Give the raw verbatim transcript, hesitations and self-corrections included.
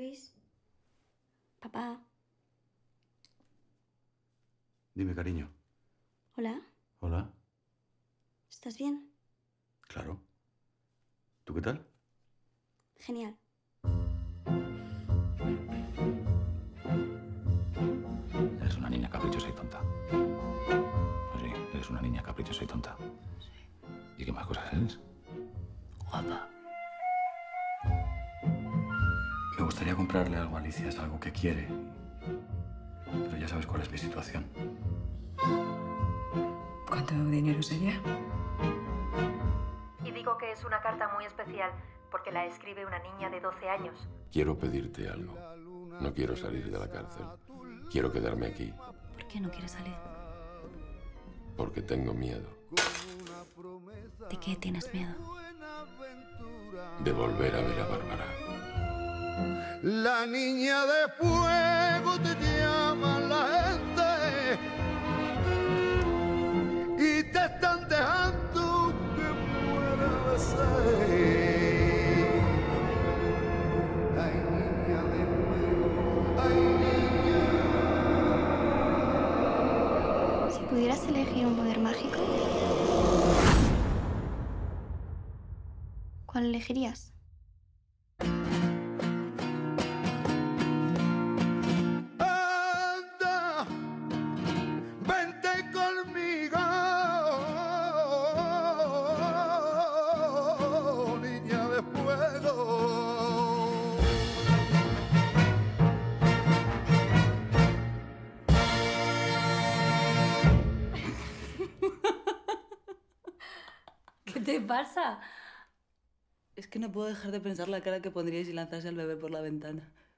Luis. Papá. Dime, cariño. Hola. Hola. ¿Estás bien? Claro. ¿Tú qué tal? Genial. Eres una niña caprichosa y tonta. Sí, eres una niña caprichosa y tonta. Sí. ¿Y qué más cosas eres? Guapa. Me gustaría comprarle algo a Alicia, es algo que quiere. Pero ya sabes cuál es mi situación. ¿Cuánto dinero sería? Y digo que es una carta muy especial, porque la escribe una niña de doce años. Quiero pedirte algo. No quiero salir de la cárcel. Quiero quedarme aquí. ¿Por qué no quieres salir? Porque tengo miedo. ¿De qué tienes miedo? De volver a ver a Bárbara. La niña de fuego te llama la gente y te están dejando que mueras ser. Ay, niña de fuego, ay, niña. Si pudieras elegir un poder mágico, ¿cuál elegirías? Anda, vente conmigo, niña de fuego. ¿Qué te pasa? Es que no puedo dejar de pensar la cara que pondríais si lanzase al bebé por la ventana.